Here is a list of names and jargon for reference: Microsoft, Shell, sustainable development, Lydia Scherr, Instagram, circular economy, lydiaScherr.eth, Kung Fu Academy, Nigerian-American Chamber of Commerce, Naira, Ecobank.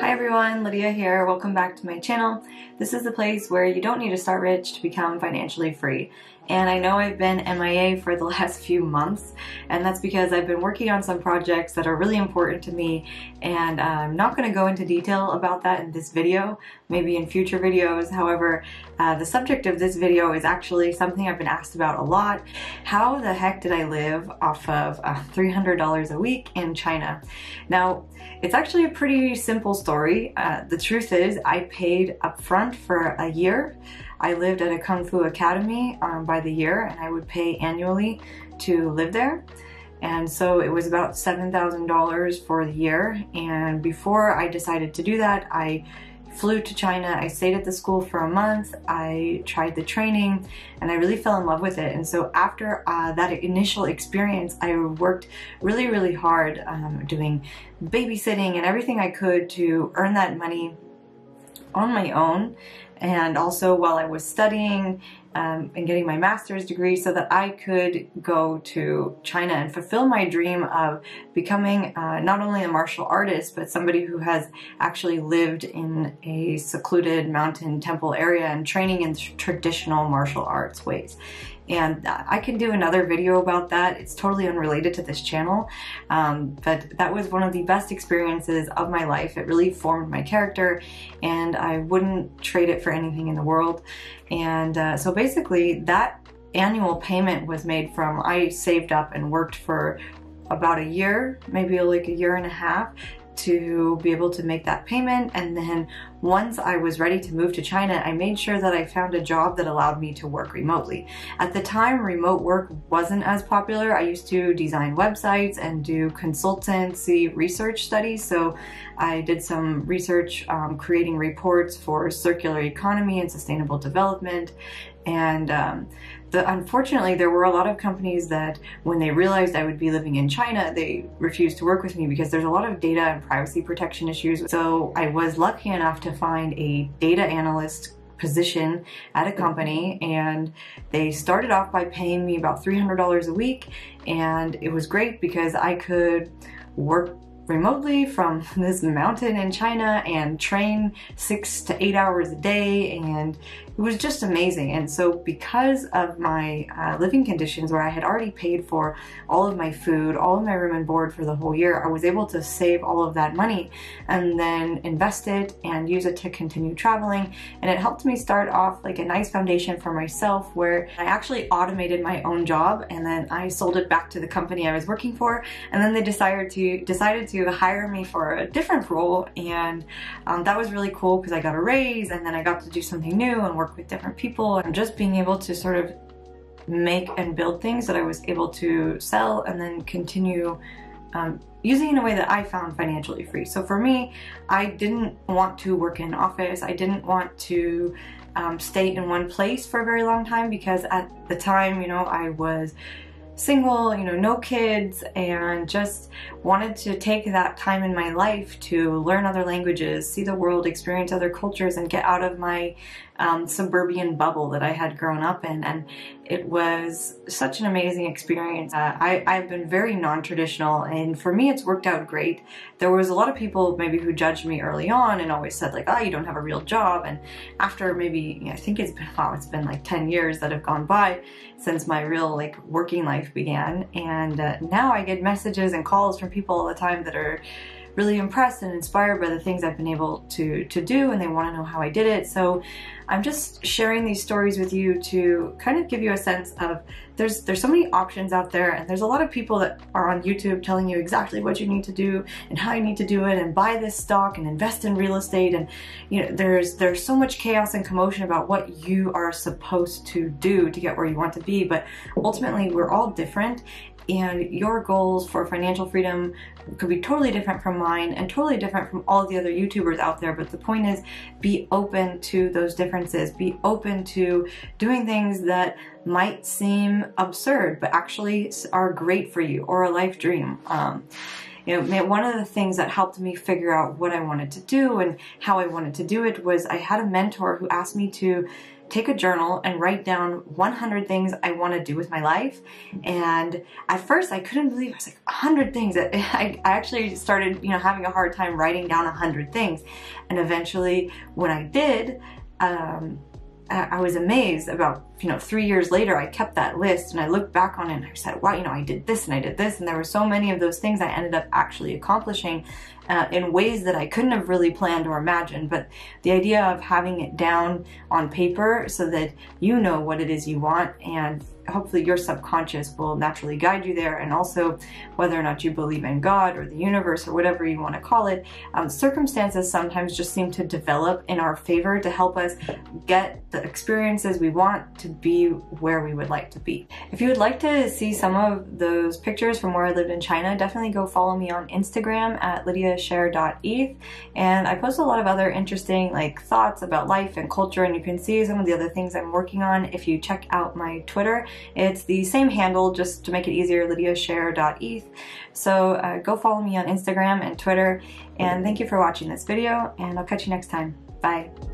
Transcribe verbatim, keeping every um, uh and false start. Hi everyone, Lydia here. Welcome back to my channel. This is the place where you don't need to start rich to become financially free. And I know I've been M I A for the last few months, and that's because I've been working on some projects that are really important to me, and I'm not going to go into detail about that in this video, maybe in future videos. However, uh, the subject of this video is actually something I've been asked about a lot. How the heck did I live off of uh, three hundred dollars a week in China? Now, it's actually a pretty simple story. Story. Uh, the truth is, I paid up front for a year. I lived at a Kung Fu Academy um, by the year, and I would pay annually to live there. And so it was about seven thousand dollars for the year. And before I decided to do that, I flew to China. I stayed at the school for a month. I tried the training and I really fell in love with it. And so after uh, that initial experience, I worked really, really hard um, doing babysitting and everything I could to earn that money on my own. And also while I was studying um, and getting my master's degree so that I could go to China and fulfill my dream of becoming uh, not only a martial artist, but somebody who has actually lived in a secluded mountain temple area and training in traditional martial arts ways. And I can do another video about that. It's totally unrelated to this channel, um, but that was one of the best experiences of my life. It really formed my character, and I wouldn't trade it for anything in the world. And uh, so basically that annual payment was made from, I saved up and worked for about a year, maybe like a year and a half, to be able to make that payment. And then once I was ready to move to China, I made sure that I found a job that allowed me to work remotely. At the time, remote work wasn't as popular. I used to design websites and do consultancy research studies. So I did some research um, creating reports for circular economy and sustainable development. And um, the, unfortunately, there were a lot of companies that when they realized I would be living in China, they refused to work with me because there's a lot of data and privacy protection issues. So I was lucky enough to find a data analyst position at a company, and they started off by paying me about three hundred dollars a week. And it was great because I could work remotely from this mountain in China and train six to eight hours a day, and it was just amazing. And so because of my uh, living conditions, where I had already paid for all of my food, all of my room and board for the whole year, I was able to save all of that money and then invest it and use it to continue traveling. And it helped me start off like a nice foundation for myself, where I actually automated my own job, and then I sold it back to the company I was working for, and then they decided to decided to hire me for a different role. And um, that was really cool because I got a raise, and then I got to do something new and work with different people, and just being able to sort of make and build things that I was able to sell and then continue um, using in a way that I found financially free. So for me, I didn't want to work in an office. I didn't want to um, stay in one place for a very long time, because at the time, you know, I was single, you know, no kids, and just wanted to take that time in my life to learn other languages, see the world, experience other cultures, and get out of my um, suburban bubble that I had grown up in. And it was such an amazing experience. Uh, I, I've been very non-traditional, and for me it's worked out great. There was a lot of people maybe who judged me early on and always said like, oh, you don't have a real job. And after maybe, you know, I think it's been, wow, it's been like ten years that have gone by since my real like working life began, and uh, now I get messages and calls from people all the time that are really impressed and inspired by the things I've been able to to do, and they want to know how I did it. So I'm just sharing these stories with you to kind of give you a sense of there's there's so many options out there, and there's a lot of people that are on YouTube telling you exactly what you need to do and how you need to do it, and buy this stock and invest in real estate, and you know there's there's so much chaos and commotion about what you are supposed to do to get where you want to be. But ultimately we're all different, and your goals for financial freedom could be totally different from mine and totally different from all the other YouTubers out there. But the point is, be open to those differences, be open to doing things that might seem absurd but actually are great for you, or a life dream. Um, you know, one of the things that helped me figure out what I wanted to do and how I wanted to do it was I had a mentor who asked me to take a journal and write down one hundred things I want to do with my life. And at first I couldn't believe, I was like, one hundred things. I actually started, you know, having a hard time writing down one hundred things. And eventually when I did, um, I was amazed. About, you know, three years later, I kept that list and I looked back on it and I said, wow, you know, I did this and I did this. And there were so many of those things I ended up actually accomplishing uh, in ways that I couldn't have really planned or imagined. But the idea of having it down on paper so that you know what it is you want, and hopefully your subconscious will naturally guide you there. And also whether or not you believe in God or the universe or whatever you want to call it, um, circumstances sometimes just seem to develop in our favor to help us get the experiences we want to be where we would like to be. If you would like to see some of those pictures from where I lived in China, definitely go follow me on Instagram at lydia scherr dot e t h. And I post a lot of other interesting like thoughts about life and culture, and you can see some of the other things I'm working on if you check out my Twitter. It's the same handle, just to make it easier, lydia scherr dot e t h. So uh, go follow me on Instagram and Twitter, and thank you for watching this video, and I'll catch you next time. Bye.